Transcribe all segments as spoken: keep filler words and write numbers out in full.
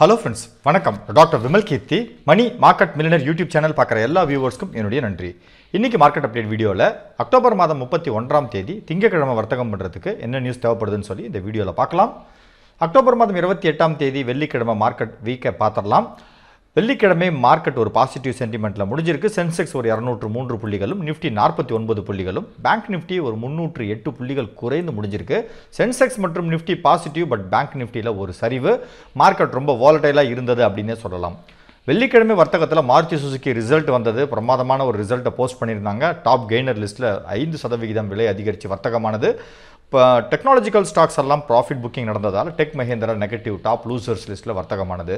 Hello friends, வணக்கம். Doctor Vimal Kithi, Money market millionaire YouTube channel பார்க்குற எல்லா வியூவர்ஸ்க்கும் என்னுடைய நன்றி. இன்னைக்கு மார்க்கெட் அப்டேட் வீடியோல அக்டோபர் மாதம் முப்பத்தி ஒன்றாம் தேதி திங்கட்கிழமை வர்த்தகம் பண்றதுக்கு என்ன நியூஸ் தேவைப்படுதுன்னு சொல்லி இந்த வீடியோல பார்க்கலாம். அக்டோபர் மாதம் இருபத்தி எட்டாம் தேதி வெள்ளிக்கிழமை மார்க்கெட் வீக்கை பார்த்தறலாம். வெள்ளிக்கிழமை மார்க்கெட் ஒரு பாசிட்டிவ் சென்டிமெண்ட்ல முடிஞ்சிருக்கு. சென்செக்ஸ் ஒரு இருநூற்று மூன்று புள்ளிகளும், நிஃப்டி நாற்பத்தி ஒன்பது புள்ளிகளும், பேங்க் நிஃப்டி ஒரு முன்னூற்று எட்டு புள்ளிகள் குறைந்து முடிஞ்சிருக்கு. சென்செக்ஸ் மற்றும் நிஃப்டி பாசிட்டிவ், பட் பேங்க் நிஃப்டில ஒரு சரிவு. மார்க்கெட் ரொம்ப வாலடைலா இருந்தது அப்படினே சொல்லலாம். வெள்ளிக்கிழமை வர்த்தகத்துல மாருதி சுசுகி ரிசல்ட் வந்தது. பிரமாதமான ஒரு ரிசல்ட்ட போஸ்ட் பண்ணிருந்தாங்க. டாப் கெய்னர் லிஸ்ட்ல ஐந்து சதவீதம் விலை அதிகரிச்சு வர்த்தகமானது. டெக்னாலஜிக்கல் ஸ்டாக்ஸ் எல்லாம் ப்ராஃபிட் புக்கிங் நடந்ததால் Tech Mahindra negative top losers லிஸ்ட்டில் வர்த்தகமானது.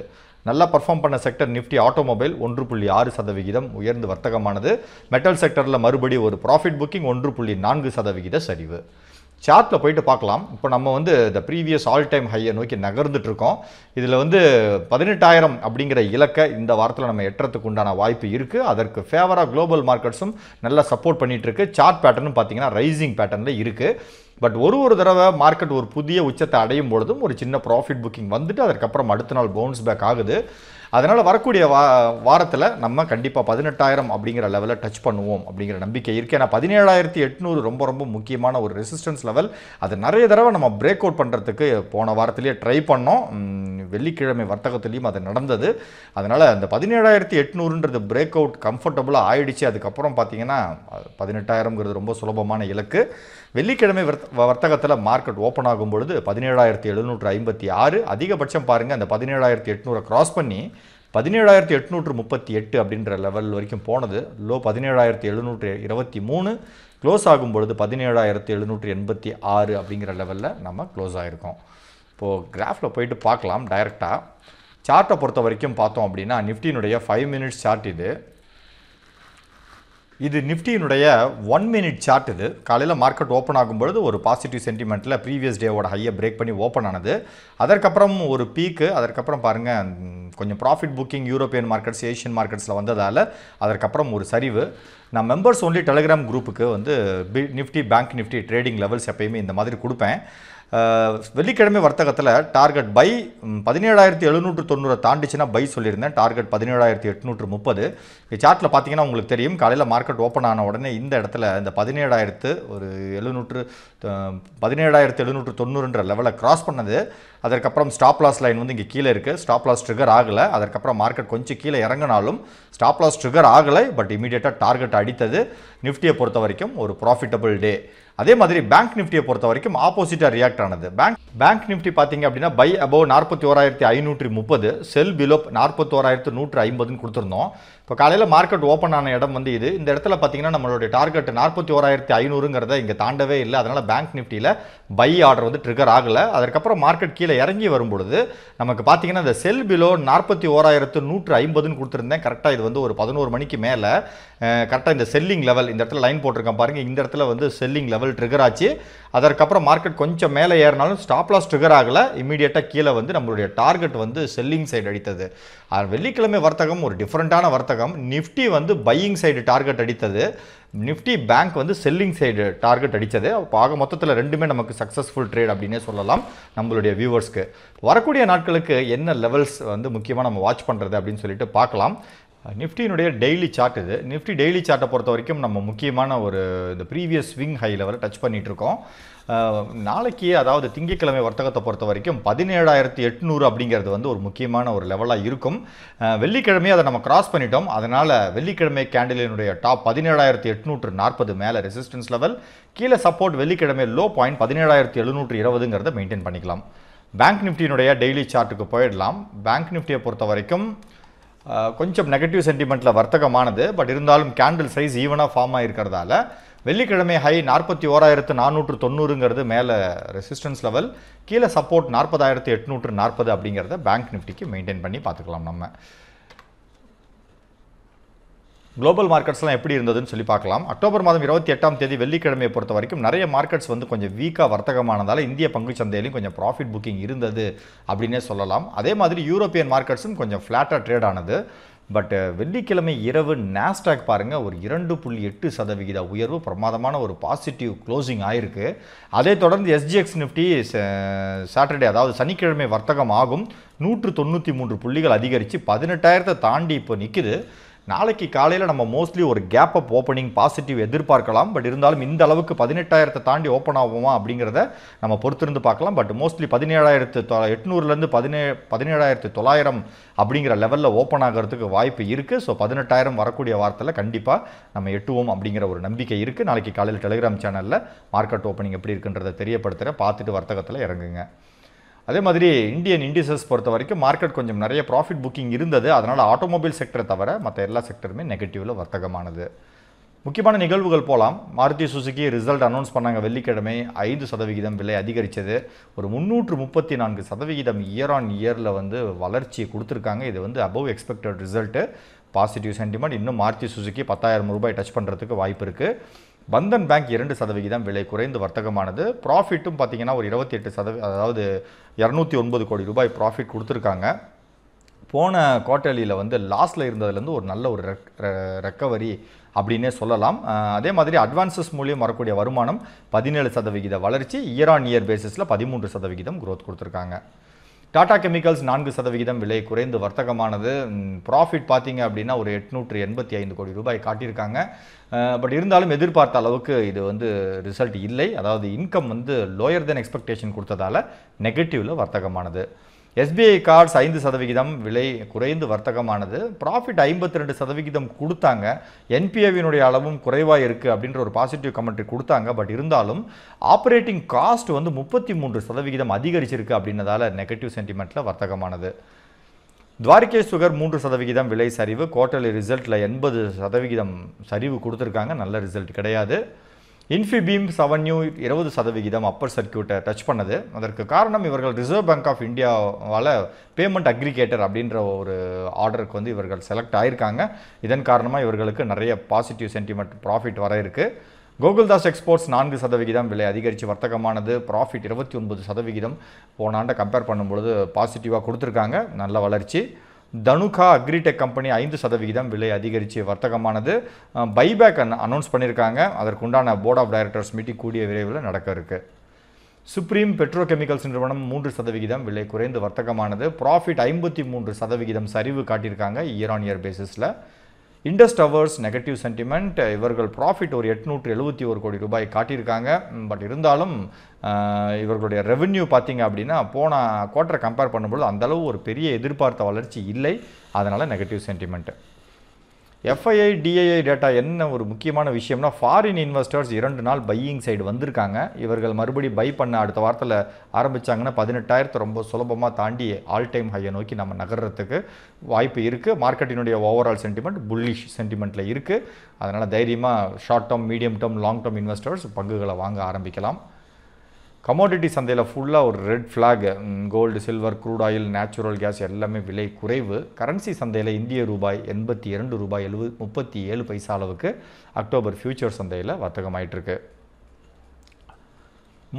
நல்லா பர்ஃபார்ம் பண்ண செக்டர் நிஃப்டி ஆட்டோமொபைல் ஒன்று புள்ளி ஆறு சதவிகிதம் உயர்ந்து வர்த்தகமானது. மெட்டல் செக்டரில் மறுபடியும் ஒரு ப்ராஃபிட் புக்கிங் ஒன்று புள்ளி நான்கு சதவிகித சரிவு. சார்ட்டில் போயிட்டு பார்க்கலாம். இப்போ நம்ம வந்து இந்த ப்ரீவியஸ் ஆல் டைம் ஹையை நோக்கி நகர்ந்துட்டு இருக்கோம். இதில் வந்து பதினெட்டாயிரம் அப்படிங்கிற இலக்கை இந்த வாரத்தில் நம்ம எட்டுறதுக்கு உண்டான வாய்ப்பு இருக்குது. அதற்கு ஃபேவராக குளோபல் மார்க்கெட்ஸும் நல்லா சப்போர்ட் பண்ணிகிட்டு இருக்கு. சார்ட் பேட்டர்னும் பார்த்தீங்கன்னா ரைசிங் பேட்டர்னில் இருக்குது. பட் ஒரு ஒரு தடவை மார்க்கெட் ஒரு புதிய உச்சத்தை அடையும் பொழுதும் ஒரு சின்ன ப்ராஃபிட் புக்கிங் வந்துட்டு அதற்கப்புறம் அடுத்த நாள் பவுன்ஸ் பேக் ஆகுது. அதனால் வரக்கூடிய வா வாரத்தில் நம்ம கண்டிப்பாக பதினெட்டாயிரம் அப்படிங்கிற லெவலில் டச் பண்ணுவோம் அப்படிங்கிற நம்பிக்கை இருக்குது. ஏன்னா பதினேழாயிரத்தி எட்நூறு ரொம்ப ரொம்ப முக்கியமான ஒரு ரெசிஸ்டன்ஸ் லெவல். அது நிறைய தடவை நம்ம பிரேக் அவுட் பண்ணுறதுக்கு போன வாரத்திலேயே ட்ரை பண்ணோம். வெள்ளிக்கிழமை வர்த்தகத்துலேயும் அது நடந்தது. அதனால் அந்த பதினேழாயிரத்தி எட்நூறுன்றது பிரேக் அவுட் கம்ஃபர்டபுளாக ஆயிடுச்சு. அதுக்கப்புறம் பார்த்தீங்கன்னா பதினெட்டாயிரம்ங்கிறது ரொம்ப சுலபமான இலக்கு. வெள்ளிக்கிழமை வர்த்தகத்தில் மார்க்கெட் ஓப்பன் ஆகும் பொழுது பதினேழாயிரத்தி எழுநூற்று ஐம்பத்தி ஆறு அதிகபட்சம் பாருங்கள். அந்த பதினேழாயிரத்தி எட்நூறை க்ராஸ் பண்ணி பதினேழாயிரத்தி எட்நூற்று முப்பத்தி எட்டு அப்படின்ற லெவல் வரைக்கும் போனது. லோ பதினேழாயிரத்தி எழுநூற்று இருபத்தி மூணு க்ளோஸ் ஆகும் பொழுது பதினேழாயிரத்தி எழுநூற்று எண்பத்தி ஆறு அப்படிங்கிற லெவலில் நம்ம க்ளோஸ் ஆகிருக்கோம். இப்போது கிராஃபில் போயிட்டு பார்க்கலாம். டைரெக்டாக சார்ட்டை பொறுத்த வரைக்கும் பார்த்தோம் அப்படின்னா நிஃப்டியினுடைய ஃபைவ் மினிட்ஸ் சார்ட் இது. இது நிஃப்டியினுடைய ஒன் மினிட் சார்ட். இது காலையில் மார்க்கெட் ஓப்பன் ஆகும்பொழுது ஒரு பாசிட்டிவ் சென்டிமெண்ட்டில் ப்ரீவியஸ் டேவோட ஹையை பிரேக் பண்ணி ஓப்பன் ஆனது. அதற்கப்புறம் ஒரு பீக்கு. அதற்கப்புறம் பாருங்கள் கொஞ்சம் profit booking European markets Asian மார்க்கெட்ஸில் வந்ததால் அதற்கப்புறம் ஒரு சரிவு. நான் மெம்பர்ஸ் ஒன்லி டெலிகிராம் குரூப்புக்கு வந்து B Nifty bank Nifty trading levels எப்பயுமே இந்த மாதிரி கொடுப்பேன். வெள்ளிக்கிழமை வர்த்தகத்தில் டார்கெட் பை பதினேழாயிரத்தி எழுநூற்று தொண்ணூறை தாண்டிச்சுன்னா பை சொல்லியிருந்தேன். டார்கெட் பதினேழாயிரத்தி எட்நூற்று முப்பது சார்ட்டில் பார்த்தீங்கன்னா உங்களுக்கு தெரியும். காலையில் மார்க்கெட் ஓப்பன் ஆன உடனே இந்த இடத்துல இந்த பதினேழாயிரத்து ஒரு எழுநூற்று பதினேழாயிரத்து எழுநூற்று தொண்ணூறுன்ற லெவலை க்ராஸ் பண்ணது. அதற்கப்புறம் ஸ்டாப் லாஸ் லைன் வந்து இங்கே கீழே இருக்குது. ஸ்டாப் லாஸ் ட்ரிகர் ஆகலை. அதற்கப்புறம் மார்க்கெட் கொஞ்சம் கீழே இறங்கினாலும் ஸ்டாப் லாஸ் ட்ரிகர் ஆகலை. பட் இமீடியட்டாக டார்கெட் அடித்தது. நிஃப்டியை பொறுத்த வரைக்கும் ஒரு ப்ராஃபிட்டபிள் டே. அதே மாதிரி பேங்க் நிஃப்டியை பொறுத்த வரைக்கும் ஆப்போசிட்டாக ரியாக்ட் ஆனது. பேங்க் பேங்க் நிஃப்டி பார்த்தீங்க அப்படின்னா பை அபோவ் நாற்பத்தி ஓராயிரத்தி ஐநூற்றி முப்பது செல் பிலோப் நாற்பத்தோராயிரத்து நூற்று ஐம்பதுன்னு கொடுத்துருந்தோம். இப்போ காலையில் மார்க்கெட் ஓப்பன் ஆன இடம் வந்து இது. இந்த இடத்துல பார்த்தீங்கன்னா நம்மளுடைய டார்கெட் நாற்பத்தி ஓராயிரத்தி ஐநூறுங்கிறத இங்கே தாண்டவே இல்லை. அதனால் பேங்க் நிஃப்டியில் பை ஆர்டர் வந்து ட்ரிகர் ஆகலை. அதற்கப்புறம் மார்க்கெட் கீழே இறங்கி வரும்பொழுது நமக்கு பார்த்தீங்கன்னா இந்த செல் பிலோ நாற்பத்தி ஓராயிரத்து நூற்று ஐம்பதுன்னு கொடுத்துருந்தேன். கரெக்டாக இது வந்து ஒரு பதினோரு மணிக்கு மேலே கரெக்டாக இந்த செல்லிங் லெவல் இந்த இடத்துல லைன் போட்டிருக்கேன் பாருங்கள். இந்த இடத்துல வந்து செல்லிங் லெவல் ட்ரிகர் ஆச்சு. அதற்கப்புறம் மார்க்கெட் கொஞ்சம் மேலே ஏறினாலும் ஸ்டாப் லாஸ் ட்ரிகர் ஆகலை. இமீடியட்டாக கீழே வந்து நம்மளுடைய டார்கெட் வந்து செல்லிங் சைடு அடித்தது. வெள்ளிக்கிழமை வர்த்தகம் ஒரு டிஃப்ரெண்ட்டான வர்த்தகம். நிஃப்டி வந்து பையிங் சைடு டார்கெட் அடித்தது. நிஃப்டி பேங்க் வந்து செல்லிங் சைடு டார்கெட் அடித்தது. அப்போ ஆக மொத்தத்தில் ரெண்டுமே நமக்கு சக்ஸஸ்ஃபுல் ட்ரேட் அப்படின்னே சொல்லலாம். நம்மளுடைய வியூவர்ஸ்க்கு வரக்கூடிய நாட்களுக்கு என்ன லெவல்ஸ் வந்து முக்கியமாக நம்ம வாட்ச் பண்ணுறது அப்படின்னு சொல்லிட்டு பார்க்கலாம். நிஃப்டியினுடைய டெய்லி சார்ட் இது. நிஃப்டி டெய்லி சார்ட்டை பொறுத்த வரைக்கும் நம்ம முக்கியமான ஒரு இந்த ப்ரீவியஸ் ஸ்விங் ஹை லெவலில் டச் பண்ணிகிட்ருக்கோம். நாளைக்கு அதாவது திங்கட்கிழமை வர்த்தகத்தை பொறுத்த வரைக்கும் பதினேழாயிரத்தி எட்நூறு அப்படிங்கிறது வந்து ஒரு முக்கியமான ஒரு லெவலாக இருக்கும். வெள்ளிக்கிழமையை அதை நம்ம கிராஸ் பண்ணிட்டோம். அதனால் வெள்ளிக்கிழமை கேண்டிலினுடைய டாப் பதினேழாயிரத்தி எட்நூற்று நாற்பது மேலே ரெசிஸ்டன்ஸ் லெவல், கீழே சப்போர்ட் வெள்ளிக்கிழமை லோ பாயிண்ட் பதினேழாயிரத்தி எழுநூற்று இருபதுங்கிறத மெயின்டைன் பண்ணிக்கலாம். பேங்க் நிஃப்டியினுடைய டெய்லி சார்ட்டுக்கு போயிடலாம். பேங்க் நிஃப்டியை பொறுத்த வரைக்கும் கொஞ்சம் நெகட்டிவ் சென்டிமெண்ட்டில் வர்த்தகமானது. பட் இருந்தாலும் கேண்டில் சைஸ் ஈவனாக ஃபார்ம் ஆகிருக்கிறதால வெள்ளிக்கிழமை ஹை நாற்பத்தி ஓராயிரத்து நானூற்று தொண்ணூறுங்கிறது மேலே ரெசிஸ்டன்ஸ் லெவல், கீழே சப்போர்ட் நாற்பதாயிரத்து எட்நூற்று நாற்பது அப்படிங்கிறத பேங்க் நிஃப்டிக்கு மெயின்டைன் பண்ணி பார்த்துக்கலாம். நம்ம குளோபல் மார்க்கெட்ஸ்லாம் எப்படி இருந்ததுன்னு சொல்லி பார்க்கலாம். அக்டோபர் மாதம் இருபத்தி எட்டாம் தேதி வெள்ளிக்கிழமையை பொறுத்த வரைக்கும் நிறைய மார்க்கெட்ஸ் வந்து கொஞ்சம் வீக்காக வர்த்தகமானதால் இந்திய பங்குச் சந்தையிலையும் கொஞ்சம் ப்ராஃபிட் புக்கிங் இருந்தது அப்படின்னே சொல்லலாம். அதே மாதிரி யூரோப்பியன் மார்க்கெட்ஸும் கொஞ்சம் ஃப்ளாட்டாக ட்ரேட் ஆனது. பட் வெள்ளிக்கிழமை இரவு நாஸ்டாக் பாருங்கள் ஒரு இரண்டு புள்ளி எட்டு சதவிகித உயர்வு பிரமாதமான ஒரு பாசிட்டிவ் க்ளோசிங் ஆயிருக்கு. அதை தொடர்ந்து எஸ்ஜிஎக்ஸ் நிஃப்டி சாட்டர்டே அதாவது சனிக்கிழமை வர்த்தகம் ஆகும் நூற்று தொண்ணூற்றி மூன்று புள்ளிகள் அதிகரித்து பதினெட்டாயிரத்தை தாண்டி இப்போ நிற்குது. நாளைக்கு காலையில் நம்ம மோஸ்ட்லி ஒரு கேப் அப் ஓப்பனிங் பாசிட்டிவ் எதிர்பார்க்கலாம். பட் இருந்தாலும் இந்த அளவுக்கு பதினெட்டாயிரத்தை தாண்டி ஓப்பன் ஆகுமா அப்படிங்கிறத நம்ம பொறுத்திருந்து பார்க்கலாம். பட் மோஸ்ட்லி பதினேழாயிரத்து தொ எட்நூறுலேருந்து பதினே பதினேழாயிரத்து தொள்ளாயிரம் அப்படிங்கிற லெவலில் ஓப்பன் ஆகிறதுக்கு வாய்ப்பு இருக்குது. ஸோ பதினெட்டாயிரம் வரக்கூடிய வாரத்தில் கண்டிப்பாக நம்ம எட்டுவோம் அப்படிங்கிற ஒரு நம்பிக்கை இருக்குது. நாளைக்கு காலையில் டெலிகிராம் சேனலில் மார்க்கெட் ஓப்பனிங் எப்படி இருக்குன்றதை தெரியப்படுத்துகிறேன், பார்த்துட்டு வர்த்தகத்தில் இறங்குங்க. அதே மாதிரி இந்தியன் இண்டிசஸ் பொறுத்த வரைக்கும் மார்க்கெட் கொஞ்சம் நிறைய ப்ராஃபிட் புக்கிங் இருந்தது. அதனால் ஆட்டோமொபைல் செக்டரை தவிர மற்ற எல்லா செக்டருமே நெகட்டிவில் வர்த்தகமானது. முக்கியமான நிகழ்வுகள் போகலாம். மாருதி சுசுகி ரிசல்ட் அனௌன்ஸ் பண்ணாங்க வெள்ளிக்கிழமை. ஐந்து சதவிகிதம் விலை அதிகரித்தது. ஒரு முந்நூற்று முப்பத்தி நான்கு சதவிகிதம் இயர் ஆன் இயரில் வந்து வளர்ச்சி கொடுத்துருக்காங்க. இது வந்து above expected result, positive sentiment. இன்னும் மாருதி சுசுகி பத்தாயிரம் ரூபாய் டச் பண்ணுறதுக்கு வாய்ப்பு இருக்குது. பந்தன் பேங்க் இரண்டு சதவிகிதம் விலை குறைந்து வர்த்தகமானது. ப்ராஃபிட்டும் பார்த்திங்கன்னா ஒரு இருபத்தி எட்டு சதவீ அதாவது இரநூத்தி ஒன்பது கோடி ரூபாய் ப்ராஃபிட் கொடுத்துருக்காங்க. போன குவார்ட்டர்லியில் வந்து லாஸில் இருந்ததுலேருந்து ஒரு நல்ல ஒரு ரெக்கவரி அப்படின்னே சொல்லலாம். அதே மாதிரி அட்வான்சஸ் மூலியம் வரக்கூடிய வருமானம் பதினேழு சதவிகித வளர்ச்சி. இயர் ஆன் இயர் பேசிஸில் பதிமூன்று சதவிகிதம் க்ரோத் கொடுத்துருக்காங்க. டாடா கெமிக்கல்ஸ் நான்கு சதவிகிதம் விலை குறைந்து வர்த்தகமானது. ப்ராஃபிட் பார்த்திங்க அப்படின்னா ஒரு எட்நூற்று எண்பத்தி ஐந்து கோடி ரூபாய் காட்டியிருக்காங்க. பட் இருந்தாலும் எதிர்பார்த்த அளவுக்கு இது வந்து ரிசல்ட் இல்லை. அதாவது இன்கம் வந்து லோயர் தென் எக்ஸ்பெக்டேஷன் கொடுத்ததால் நெகட்டிவில் வர்த்தகமானது. எஸ்பிஐ கார்ட்ஸ் ஐந்து சதவிகிதம் விலை குறைந்து வர்த்தகமானது. ப்ராஃபிட் ஐம்பத்தி ரெண்டு சதவிகிதம் கொடுத்தாங்க. என்பிஏவினுடைய அளவும் குறைவாக இருக்குது அப்படின்ற ஒரு பாசிட்டிவ் கமெண்ட்ரி கொடுத்தாங்க. பட் இருந்தாலும் ஆப்ரேட்டிங் காஸ்ட் வந்து முப்பத்தி மூன்று சதவிகிதம் அதிகரிச்சிருக்கு அப்படின்றதால நெகட்டிவ் சென்டிமெண்ட்டில் வர்த்தகமானது. துவார்கே சுகர் மூன்று சதவிகிதம் விலை சரிவு. குவார்டர்லி ரிசல்ட்டில் எண்பது சதவிகிதம் சரிவு கொடுத்துருக்காங்க. நல்ல ரிசல்ட் கிடையாது. இன்ஃபிபீம் சவன்யூ இருபது சதவிகிதம் அப்பர் சர்க்கியூட்டை டச் பண்ணது. அதற்கு காரணம் இவர்கள் ரிசர்வ் பேங்க் ஆஃப் இந்தியாவால் பேமெண்ட் அக்ரிகேட்டர் அப்படின்ற ஒரு ஆர்டருக்கு வந்து இவர்கள் செலக்ட் ஆகியிருக்காங்க. இதன் காரணமாக இவர்களுக்கு நிறைய பாசிட்டிவ் சென்டிமெண்ட் ப்ராஃபிட் வர இருக்குது. கோகுல்தாஸ் எக்ஸ்போர்ட்ஸ் நான்கு சதவிகிதம் விலை அதிகரித்து வர்த்தகமானது. ப்ராஃபிட் இருபத்தி ஒன்பது சதவிகிதம் போன ஆண்டை கம்பேர் பண்ணும்பொழுது பாசிட்டிவாக கொடுத்துருக்காங்க, நல்ல வளர்ச்சி. தனுகா அக்ரிடெக் கம்பெனி ஐந்து சதவிகிதம் விலை அதிகரித்து வர்த்தகமானது. பைபேக் அனௌன்ஸ் பண்ணியிருக்காங்க. அதற்குண்டான போர்ட் ஆஃப் டைரக்டர்ஸ் மீட்டிங் கூடிய விரைவில் நடக்க இருக்குது. சுப்ரீம் பெட்ரோகெமிக்கல்ஸ் நிறுவனம் மூன்று சதவிகிதம் விலை குறைந்து வர்த்தகமானது. ப்ராஃபிட் ஐம்பத்தி மூன்று சதவிகிதம் சரிவு காட்டியிருக்காங்க இயர் ஆன் இயர் பேசிஸில். Indies Towers negative sentiment. இவர்கள் ப்ராஃபிட் ஒரு எட்நூற்று எழுபத்தி ஒரு கோடி ரூபாய் காட்டியிருக்காங்க. பட் இருந்தாலும் இவர்களுடைய ரெவென்யூ பார்த்திங்க அப்படின்னா போன குவார்ட்டரை கம்பேர் பண்ணும்போது அந்தளவு ஒரு பெரிய எதிர்பார்த்த வளர்ச்சி இல்லை. அதனால் negative sentiment. FII DII data என்ன ஒரு முக்கியமான விஷயம்னா ஃபாரின் இன்வெஸ்டர்ஸ் இரண்டு நாள் பையிங் சைடு வந்திருக்காங்க. இவர்கள் மறுபடி பை பண்ண அடுத்த வாரத்தில் ஆரம்பித்தாங்கன்னா பதினெட்டாயிரத்து ரொம்ப சுலபமாக தாண்டி ஆல் டைம் ஹையை நோக்கி நம்ம நகர்றதுக்கு வாய்ப்பு இருக்குது. மார்க்கெட்டினுடைய ஓவரால் சென்டிமெண்ட் புல்லிஷ் சென்டிமெண்ட்டில் இருக்குது. அதனால் தைரியமாக short term, medium term, long term investors பங்குகளை வாங்க ஆரம்பிக்கலாம். கமோடிட்டி சந்தையில் ஃபுல்லாக ஒரு red flag. Gold, silver, crude oil, natural gas எல்லாமே விலை குறைவு. கரன்சி சந்தையில் இந்திய ரூபாய் எண்பத்தி இரண்டு ரூபாய் எழுபது முப்பத்தி ஏழு பைசா அளவுக்கு அக்டோபர் ஃபியூச்சர் சந்தையில் வர்த்தகமாயிட்ருக்கு.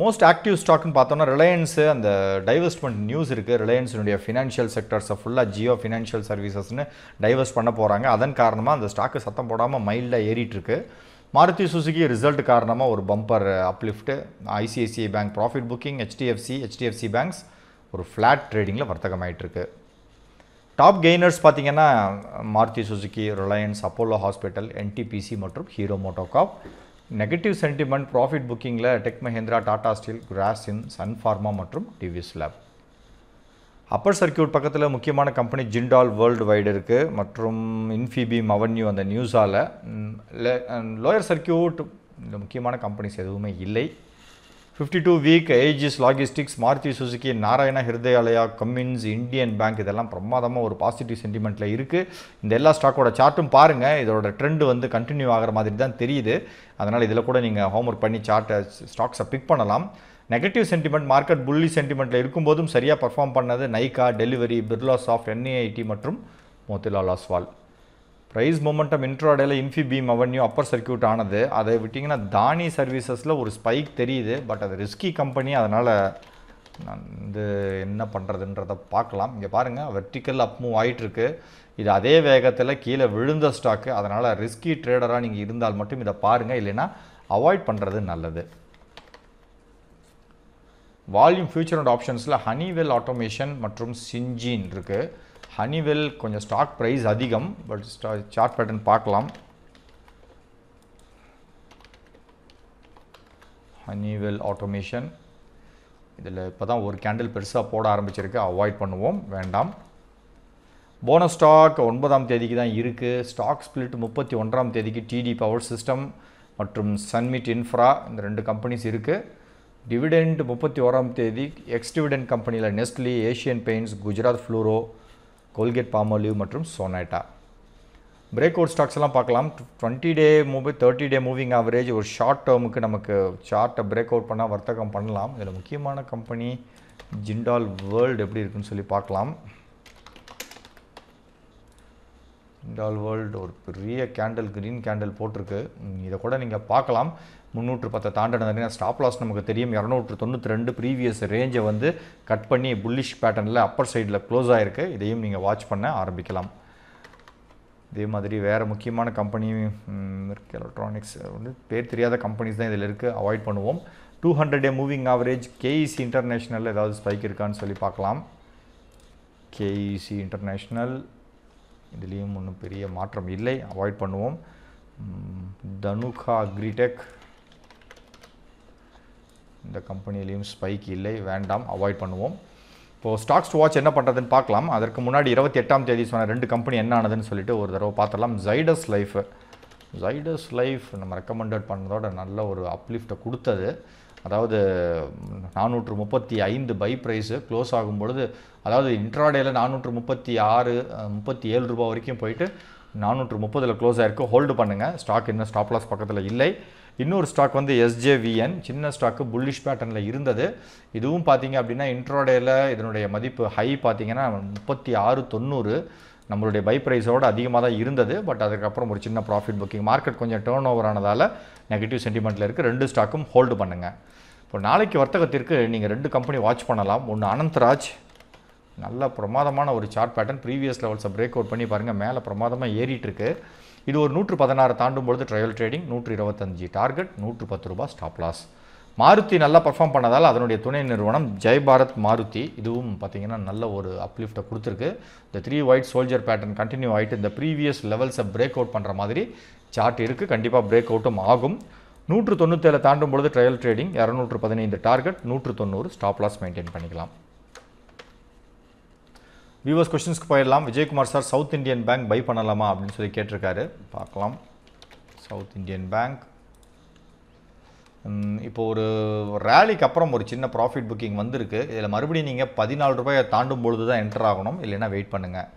மோஸ்ட் ஆக்டிவ் ஸ்டாக்னு பார்த்தோம்னா ரிலையன்ஸு அந்த டைவெஸ்ட்மெண்ட் நியூஸ் இருக்குது. ரிலையன்ஸினுடைய ஃபினான்ஷியல் செக்டர்ஸை ஃபுல்லாக ஜியோ ஃபினான்ஷியல் சர்வீசஸ்னு டைவர்ஸ் பண்ண போகிறாங்க. அதன் காரணமாக அந்த ஸ்டாக்கு சத்தம் போடாமல் மைல்டாக ஏறிட்டுருக்கு. மாருதி சுசுகி ரிசல்ட் காரணமாக ஒரு bumper uplift. ICICI bank profit booking. HDFC HDFC banks ஒரு ஃப்ளாட் ட்ரேடிங்கில் வர்த்தகமாயிட்ருக்கு. டாப் கெய்னர்ஸ் பார்த்திங்கன்னா Maruti Suzuki, Reliance, Apollo Hospital, NTPC மற்றும் Hero Moto corp. Negative sentiment profit புக்கிங்கில் Tech Mahindra, Tata Steel, Grasim, Sun Pharma மற்றும் டிவிஸ் லேப். அப்பர் சர்க்கியூட் பக்கத்தில் முக்கியமான கம்பெனி ஜிண்டால் வேர்ல்டு வைடு இருக்குது மற்றும் இன்ஃபிபீம் அவென்யூ அந்த நியூஸால். லோயர் சர்க்கியூட் இந்த முக்கியமான கம்பெனிஸ் எதுவுமே இல்லை. Fifty two week Aegis logistics, Maruti Suzuki, Narayana Hrudayalaya, Cummins, Indian bank இதெல்லாம் பிரமாதமாக ஒரு பாசிட்டிவ் சென்டிமெண்ட்டில் இருக்குது. இந்த எல்லா ஸ்டாக்கோட சார்ட்டும் பாருங்கள். இதோட ட்ரெண்டு வந்து கண்டினியூ ஆகிற மாதிரி தான் தெரியுது. அதனால் இதில் கூட நீங்கள் ஹோம்ஒர்க் பண்ணி சார்ட்டை ஸ்டாக்ஸை பிக் பண்ணலாம். நெகட்டிவ் சென்டிமெண்ட் மார்க்கெட் புல்லி சென்டிமெண்ட்டில் இருக்கும்போதும் சரியாக பர்ஃபார்ம் பண்ணது Nykaa, delivery, Birla soft, NIIT மற்றும் மோத்திலால் ஆஸ்வால். ப்ரைஸ் மொமெண்டம் இன்ட்ராடேல இன்ஃபிபீம் அவென்யூ அப்பர் சர்க்கியூட் ஆனது. அதை விட்டிங்கன்னா தானி சர்வீசஸில் ஒரு ஸ்பைக் தெரியுது. பட் அது ரிஸ்கி கம்பெனி, அதனால் நான் வந்து என்ன பண்ணுறதுன்றதை பார்க்கலாம். இங்கே பாருங்கள், வெர்டிக்கல் அப் மூவ் ஆகிட்டுருக்கு. இது அதே வேகத்தில் கீழே விழுந்த ஸ்டாக்கு. அதனால் ரிஸ்கி ட்ரேடராக நீங்கள் இருந்தால் மட்டும் இதை பாருங்கள், இல்லைன்னா அவாய்ட் பண்ணுறது நல்லது. வால்யூம் ஃபியூச்சர் அண்ட் ஆப்ஷன்ஸில் ஹனிவெல் ஆட்டோமேஷன் மற்றும் சின்ஜின் இருக்குது. ஹனிவெல் கொஞ்சம் ஸ்டாக் ப்ரைஸ் அதிகம், பட் ஸ்டா சார்ட் பேட்டர்ன் பார்க்கலாம். ஹனிவெல் ஆட்டோமேஷன் இதில் இப்போ தான் ஒரு கேண்டில் பெருசாக போட ஆரம்பிச்சிருக்கு, அவாய்ட் பண்ணுவோம், வேண்டாம். போனஸ் ஸ்டாக் ஒன்பதாம் தேதிக்கு தான் இருக்குது. ஸ்டாக் ஸ்பிளிட் முப்பத்தி ஒன்றாம் தேதிக்கு டிடி பவர் சிஸ்டம் மற்றும் சன்மிட் இன்ஃப்ரா இந்த ரெண்டு கம்பெனிஸ் இருக்குது. டிவிடெண்ட் முப்பத்தி ஓராம் தேதி எக்ஸ் டிவிடெண்ட் கம்பெனியில் Nestle, Asian Paints, Gujarat fluoro, Colgate Palmolive மற்றும் சோனேட்டா. பிரேக் அவுட் ஸ்டாக்ஸ் எல்லாம் பார்க்கலாம். Twenty day moving thirty day moving average ஒரு ஷார்ட் டேர்முக்கு நமக்கு சார்ட்டை பிரேக் அவுட் பண்ணால் வர்த்தகம் பண்ணலாம். இதில் முக்கியமான கம்பெனி ஜிண்டால் வேர்ல்டு எப்படி இருக்குன்னு சொல்லி பார்க்கலாம். ஜிண்டால் வேர்ல்டு ஒரு பெரிய கேண்டில், க்ரீன் கேண்டில் போட்டிருக்கு. இதை கூட நீங்கள் பார்க்கலாம். முந்நூற்று பத்தை தாண்டினதுனா ஸ்டாப் லாஸ் நமக்கு தெரியும். இரநூற்று தொண்ணூற்றி ரெண்டு ப்ரீவியஸ் ரேஞ்சை வந்து கட் பண்ணி புல்லிஷ் பேட்டர்னில் அப்பர் சைடில் க்ளோஸ் ஆகிருக்கு. இதையும் நீங்கள் வாட்ச் பண்ண ஆரம்பிக்கலாம். இதே மாதிரி வேறு முக்கியமான கம்பெனி இருக்குது, எலக்ட்ரானிக்ஸ் வந்து பேர் தெரியாத கம்பெனிஸ் தான் இதில் இருக்குது, அவாய்ட் பண்ணுவோம். Two hundred day moving average KEC இன்டர்நேஷ்னலில் ஏதாவது ஸ்பைக் இருக்கான்னு சொல்லி பார்க்கலாம். கேஇசி இன்டர்நேஷ்னல் இதுலேயும் ஒன்றும் பெரிய மாற்றம் இல்லை, அவாய்ட் பண்ணுவோம். தனுகா அக்ரிடெக் இந்த கம்பெனிலையும் ஸ்பைக் இல்லை, வேண்டாம், அவாய்ட் பண்ணுவோம். இப்போது ஸ்டாக்ஸ் டு வாட்ச் என்ன பண்ணுறதுன்னு பார்க்கலாம். அதற்கு முன்னாடி இருபத்தி எட்டாம் தேதி சொன்ன ரெண்டு கம்பெனி என்ன ஆனதுன்னு சொல்லிட்டு ஒரு தடவை பார்த்துடலாம். ஜைடஸ் லைஃப் ஜைடஸ் லைஃப் நம்ம ரெக்கமெண்டட் பண்ணதோட நல்ல ஒரு அப்லிஃப்டை கொடுத்தது. அதாவது நானூற்று முப்பத்தி ஐந்து பை ப்ரைஸு க்ளோஸ் ஆகும்பொழுது, அதாவது இன்ட்ராடேயில் நானூற்று முப்பத்தி ஆறு முப்பத்தி ஏழு ரூபா வரைக்கும் போயிட்டு நானூற்று முப்பதில் க்ளோஸ் ஆகிருக்கு. ஹோல்டு பண்ணுங்கள், ஸ்டாக் இன்னும் ஸ்டாப் லாஸ் பக்கத்தில் இல்லை. இன்னொரு ஸ்டாக் வந்து எஸ்ஜேவிஎன், சின்ன ஸ்டாக்கு புல்லிஷ் பேட்டர்னில் இருந்தது. இதுவும் பார்த்தீங்க அப்படின்னா இன்ட்ராடேயில் இதனுடைய மதிப்பு ஹை பார்த்தீங்கன்னா முப்பத்தி ஆறு தொண்ணூறு நம்மளுடைய பை ப்ரைஸோடு அதிகமாக தான் இருந்தது. பட் அதுக்கப்புறம் ஒரு சின்ன ப்ராஃபிட் புக்கிங், மார்க்கெட் கொஞ்சம் டேர்ன் ஓவர் ஆனதால் நெகட்டிவ் சென்டிமெண்ட்டில் இருக்குது. ரெண்டு ஸ்டாக்கும் ஹோல்டு பண்ணுங்கள். இப்போ நாளைக்கு வர்த்தகத்திற்கு நீங்கள் ரெண்டு கம்பெனி வாட்ச் பண்ணலாம். ஒன்று அனந்தராஜ், நல்ல பிரமாதமான ஒரு சார்ட் பேட்டர்ன், ப்ரீவியஸ் லெவல்ஸை பிரேக் அவுட் பண்ணி பாருங்கள், மேலே பிரமாதமாக ஏறிட்டுருக்கு. இது ஒரு நூற்று பதினாறு தாண்டும் பொழுது ட்ரையல் ட்ரேடிங், நூற்று இருபத்தஞ்சி டார்கெட், நூற்று பத்து ரூபா ஸ்டாப் லாஸ். மாருதி நல்லா பர்ஃபார்ம் பண்ணதால் அதனுடைய துணை நிறுவனம் ஜெய் பாரத் மாருதி இதுவும் பார்த்திங்கன்னா நல்ல ஒரு அப்லிஃப்டை கொடுத்துருக்கு. இந்த three white soldier pattern continue ஆகிட்டு இந்த ப்ரீவியஸ் லெவல்ஸை பிரேக் அவுட் பண்ணுற மாதிரி சார்ட் இருக்குது. கண்டிப்பாக பிரேக் அவுட்டும் ஆகும். நூற்று தொண்ணூற்றேழு தாண்டும் பொழுது ட்ரையல் ட்ரேடிங், இரநூற்று பதினைந்து டார்கெட், நூற்று தொண்ணூறு ஸ்டாப் லாஸ் மெயின்டைன் பண்ணிக்கலாம். வியூவர்ஸ் கொஸ்டின்ஸ்க்கு போயிடலாம். Vijayakumar sir south Indian bank buy பண்ணலாமா அப்படின்னு சொல்லி கேட்டிருக்காரு, பார்க்கலாம். சவுத் இந்தியன் பேங்க் இப்போ ஒரு ரேலிக்கு அப்புறம் ஒரு சின்ன ப்ராஃபிட் புக்கிங் வந்திருக்கு. இதில் மறுபடியும் நீங்கள் பதினாலு ரூபாயை தாண்டும் பொழுது தான் என்டர் ஆகணும், இல்லைன்னா வெயிட் பண்ணுங்கள்.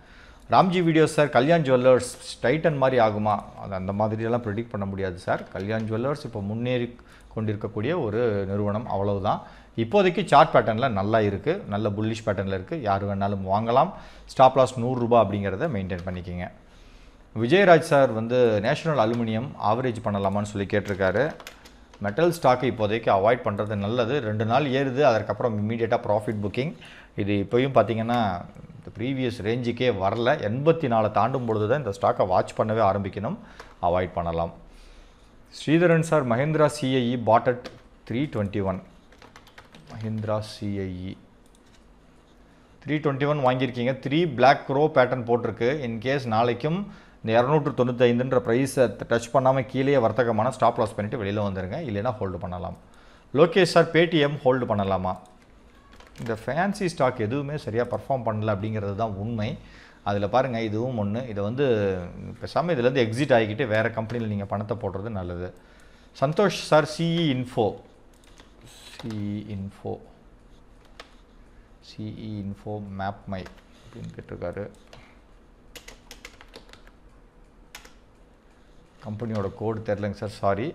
Ramji videos sir Kalyan jewellers Titan மாதிரி ஆகுமா? அது அந்த மாதிரியெல்லாம் ப்ரெடிக்ட் பண்ண முடியாது சார். கல்யாண் ஜுவல்லர்ஸ் இப்போ முன்னேறி கொண்டிருக்கக்கூடிய ஒரு நிறுவனம், அவ்வளவுதான். இப்போதைக்கு சார்ட் பேட்டர்னில் நல்லா இருக்குது, நல்ல புல்லிஷ் பேட்டர்னில் இருக்குது, யார் வேணாலும் வாங்கலாம். ஸ்டாப் லாஸ் நூறுரூபா அப்படிங்கிறத மெயின்டைன் பண்ணிக்கிங்க. விஜயராஜ் சார் வந்து நேஷனல் அலுமினியம் ஆவரேஜ் பண்ணலாமான்னு சொல்லி கேட்டிருக்காரு. மெட்டல் ஸ்டாக்கு இப்போதைக்கு அவாய்ட் பண்ணுறது நல்லது. ரெண்டு நாள் ஏறுது, அதற்கப்புறம் இம்மீடியட்டாக ப்ராஃபிட் புக்கிங். இது இப்போயும் பார்த்திங்கன்னா இந்த ப்ரீவியஸ் ரேஞ்சுக்கே வரல. எண்பத்தி நாலு தாண்டும் பொழுது தான் இந்த ஸ்டாக்கை வாட்ச் பண்ணவே ஆரம்பிக்கணும், அவாய்ட் பண்ணலாம். Sridharan sir Mahindra CIE bought at three twenty one, Mahindra CIE three twenty one வாங்கியிருக்கீங்க. த்ரீ பிளாக் க்ரோ பேட்டர்ன் போட்டிருக்கு. இன்கேஸ் நாளைக்கும் இந்த இரநூற்று தொண்ணூற்றி ஐந்துன்ற ப்ரைஸை டச் பண்ணாமல் கீழே வர்த்தகமான ஸ்டாப் லாஸ் பண்ணிவிட்டு வெளியில் வந்துடுங்க, இல்லைன்னா ஹோல்டு பண்ணலாம். லோகேஷ் சார் பேடிஎம் ஹோல்டு பண்ணலாமா? இந்த ஃபேன்சி ஸ்டாக் எதுவுமே சரியாக பர்ஃபார்ம் பண்ணல அப்படிங்கிறது தான் உண்மை. அதில் பாருங்கள், இதுவும் ஒன்று. இதை வந்து பேசாமல் இதுலேருந்து எக்ஸிட் ஆகிக்கிட்டு வேறு கம்பெனியில் நீங்கள் பணத்தை போடுறது நல்லது. Santhosh sir CE info CE info CE info map my அப்படின்னு கேட்டிருக்காரு. கம்பெனியோட கோடு தெரிலங்க sir, sorry.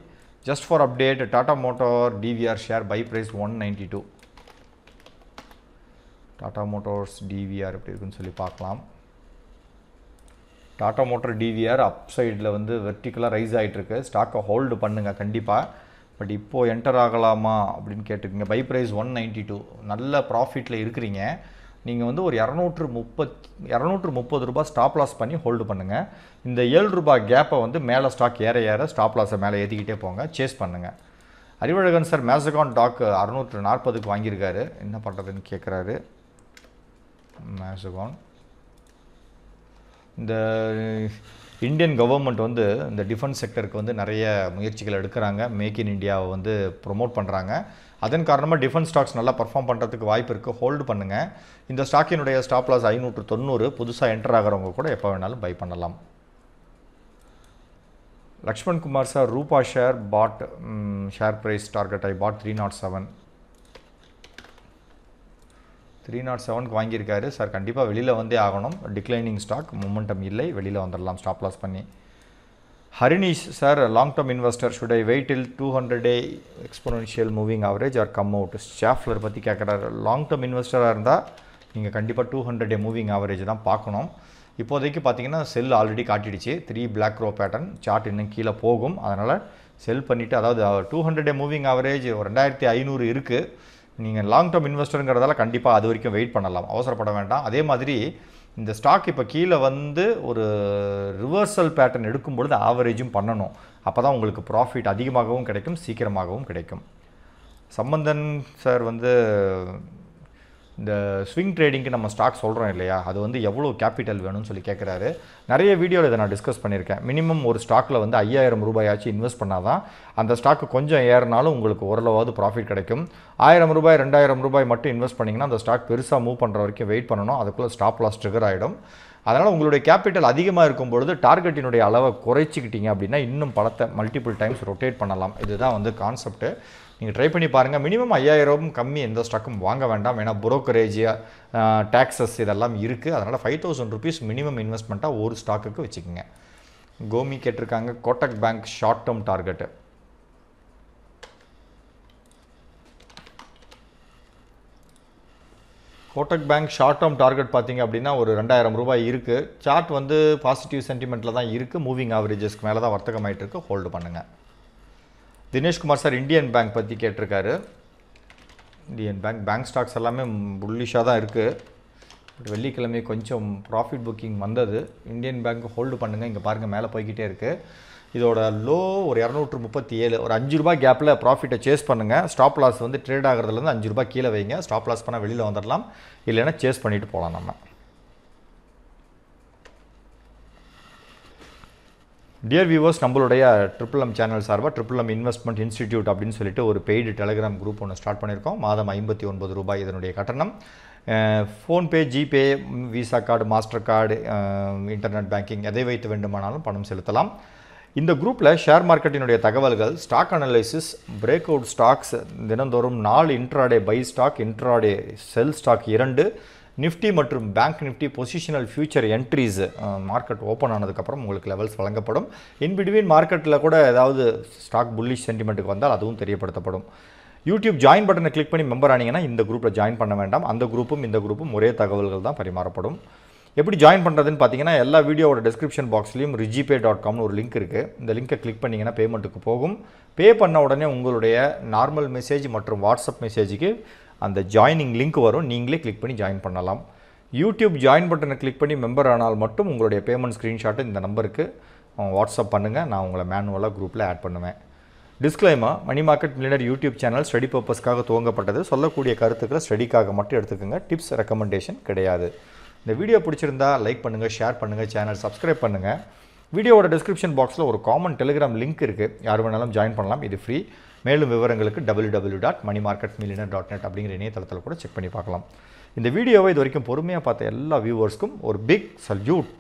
Just for update Tata motor DVR share buy price one ninety two. Tata motors DVR எப்படி இருக்குன்னு சொல்லி பார்க்கலாம். டாடா மோட்டார் டிவிஆர் அப் சைடில் வந்து வெர்டிக்கலாக ரைஸ் ஆகிட்டுருக்கு. ஸ்டாக்கை ஹோல்டு பண்ணுங்கள், கண்டிப்பாக But now enter agalaama abdin kettinga buy price one ninety-two nalla profit la irukringa நீங்க வந்து ஒரு two thirty stop loss பண்ணி ஹோல்ட் பண்ணுங்க இந்த seven ரூபாய் கேப்பை வந்து மேல ஸ்டாக் ஏற ஏற stop loss மேல ஏத்திக்கிட்டே போங்க சேஸ் பண்ணுங்க Arivazhagan sir Mazagon dock six forty க்கு வாங்கி இருக்காரு என்ன பண்றதுன்னு கேக்குறாரு மேசகான் இந்த இந்தியன் கவர்மெண்ட் வந்து இந்த டிஃபென்ஸ் செக்டருக்கு வந்து நிறைய முயற்சிகள் எடுக்கறாங்க மேக் இன் இந்தியாவை வந்து ப்ரோமோட் பண்றாங்க அதன் காரணமா டிஃபென்ஸ் ஸ்டாக்ஸ் நல்லா பெர்ஃபார்ம் பண்றதுக்கு வாய்ப்பு இருக்கு ஹோல்ட் பண்ணுங்க இந்த ஸ்டாக்கினுடைய ஸ்டாப் லாஸ் five ninety புதுசா என்டர் ஆகறவங்க கூட எப்ப வேணாலும் பை பண்ணலாம் லட்சுமண் குமார் சார் ரூபா share bought share price target ஐ bought three oh seven three oh seven க்கு வாங்கி இருக்காரு சார் கண்டிப்பா வெளியில வந்தே ஆகணும் டிக்ளைனிங் ஸ்டாக் மொமெண்டம் இல்லை வெளியில வந்தறலாம் ஸ்டாப் லாஸ் பண்ணி Harinish sir, long term investor, should I wait till two hundred day exponential moving average or come out? Schaffler patti kekkarar long term investor ah irundha neenga kandipa two hundred day moving average dhaan paakanum ipodhukku pathina sell already kaatiduchu three black crow pattern chart innum keela pogum adanal sell pannittu adha two hundred day moving average twenty-five hundred irukku neenga long term investor ingradala kandipa adhu varaikum wait pannalam avasara pada vendam adhe madiri இந்த stock இப்ப கீழ வந்து ஒரு reversal pattern எடுக்கும் பொழுது ஆவரேஜும் பண்ணனும் அப்பதான் உங்களுக்கு प्रॉफिट அதிகமாகவும் கிடைக்கும் சீக்கிரமாகவும் கிடைக்கும் சம்பந்தன் சார் வந்து இந்த ஸ்விங் ட்ரேடிங்க்கு நம்ம ஸ்டாக் சொல்றோம் இல்லையா அது வந்து எவ்வளவு கேபிடல் வேணும்னு சொல்லி கேக்குறாரு நிறைய வீடியோல இத நான் டிஸ்கஸ் பண்ணிருக்கேன் மினிமம் ஒரு ஸ்டாக்ல வந்து five thousand ரூபாய் ஆச்சு இன்வெஸ்ட் பண்ணாதான் அந்த ஸ்டாக் கொஞ்சம் ஏறினாலும் உங்களுக்கு ஓரளவாவது प्रॉफिट கிடைக்கும் one thousand ரூபாய் two thousand ரூபாய் மட்டும் இன்வெஸ்ட் பண்ணீங்கன்னா அந்த ஸ்டாக் பெருசா மூவ் பண்ற வரைக்கும் வெயிட் பண்ணனும் அதுக்குள்ள ஸ்டாப் லாஸ் ட்ரிகர் ஆயிடும் அதனால உங்களுடைய கேபிடல் அதிகமா இருக்கும் பொழுது டார்கெட்டினுடைய அளவை குறைச்சிக்கிட்டீங்க அப்படினா இன்னும் பலத்தை மல்டிபிள் டைம்ஸ் ரொட்டேட் பண்ணலாம் இதுதான் வந்து கான்செப்ட் நீங்க ட்ரை பண்ணி பாருங்க மினிமம் five thousand ரூபாயும் கம்மி எந்த ஸ்டாக்கும் வாங்க வேண்டாம் ஏனா brokerage taxes இதெல்லாம் இருக்கு அதனால five thousand rupees மினிமம் இன்வெஸ்ட்மென்ட்டா ஒரு ஸ்டாக்குக்கு வெச்சிடுங்க கோமி கேட்டிருக்காங்க Kotak Bank short term target Kotak Bank short term target பாத்தீங்க அப்படினா ஒரு two thousand ரூபாய் இருக்கு சார்ட் வந்து பாசிட்டிவ் சென்டிமென்ட்ல தான் இருக்கு மூவிங் அவரேजेसக்கு மேல தான் வர்த்தகம் ஆயிட்டு இருக்கு ஹோல்ட் பண்ணுங்க Dinesh Kumar sir Indian bank பத்தி கேட்டிருக்காரு இந்தியன் பேங்க் பேங்க் ஸ்டாக்ஸ் எல்லாமே புல்லிஷா தான் இருக்கு பட் வெள்ளிக்கிழமை கொஞ்சம் प्रॉफिट புக்கிங் வந்தது இந்தியன் பேங்க் ஹோல்ட் பண்ணுங்க இங்க பாருங்க மேல போயிட்டே இருக்கு இதோட லோ ஒரு two thirty-seven ஒரு five ரூபாய் கேப்ல प्रॉफिट-ஐ சேஸ் பண்ணுங்க ஸ்டாப் லாஸ் வந்து ட்ரேட் ஆகிறதுல இருந்து five ரூபாய் கீழ வைங்க ஸ்டாப் லாஸ் பண்ண வெளியில வந்தறலாம் இல்லனா சேஸ் பண்ணிட்டு போலாம் நம்ம Dear viewers, நம்மளுடைய Triple M channel சார்பா Triple M Investment Institute அப்படினு சொல்லிட்டு ஒரு paid Telegram group ஒன்னு ஸ்டார்ட் பண்ணிருக்கோம் மாதம் fifty-nine ரூபாய் இதனுடைய கட்டணம் phone pay G pay visa card master card internet banking எதை வைத்து வேண்டுமானாலும் பணம் செலுத்தலாம் இந்த groupல share marketனுடைய தகவல்கள் stock analysis breakout stocks தினந்தோறும் four intraday buy stock intraday sell stock இரண்டு Nifty மற்றும் Bank Nifty Positional Future Entries market open ஆனதுக்கு அப்புறம் உங்களுக்கு levels வழங்கப்படும் in between marketல கூட ஏதாவது stock bullish sentimentக்கு வந்தால் அதுவும் தெரியப்படுத்தப்படும் YouTube join பட்டனை click பண்ணி member ஆனீங்கன்னா இந்த groupல join பண்ண வேண்டாம் அந்த groupம் இந்த groupம் ஒரே தகவல்கள் தான் பரிமாறப்படும் எப்படி join பண்றதுன்னு பாத்தீங்கன்னா எல்லா வீடியோவோட description boxலயும் rigipay dot com னு ஒரு link இருக்கு இந்த link-ஐ click பண்ணீங்கன்னா payment-க்கு போகும் pay பண்ண உடனே உங்களுடைய normal message மற்றும் WhatsApp message-க்கு அந்த joining link வரும் நீங்களே click பண்ணி join பண்ணலாம் YouTube join பட்டனை click பண்ணி member ஆனால் மட்டும் உங்களுடைய payment screenshot இந்த நம்பருக்கு WhatsApp பண்ணுங்க நான் உங்களை மேனுவலா groupல ஆட் பண்ணுவேன் disclaimer Money Market Millionaire YouTube channel study purpose காக துவங்கப்பட்டது சொல்லக்கூடிய கருத்துக்களை ஸ்டடிக்காக மட்டும் எடுத்துக்கங்க tips recommendation கிடையாது இந்த வீடியோ பிடிச்சிருந்தா லைக் பண்ணுங்க ஷேர் பண்ணுங்க சேனல் subscribe பண்ணுங்க வீடியோவோட description boxல ஒரு common Telegram link இருக்கு யார் வேணாலும் join பண்ணலாம் இது free மேலும் விவரங்களுக்கு w w w dot money market millionaire dot net அப்படிங்கற இணையதளத்துல கூட செக் பண்ணி பார்க்கலாம் இந்த வீடியோவை இதுவரைக்கும் பொறுமையா பார்த்த எல்லா வியூவர்ஸ்க்கும் ஒரு big salute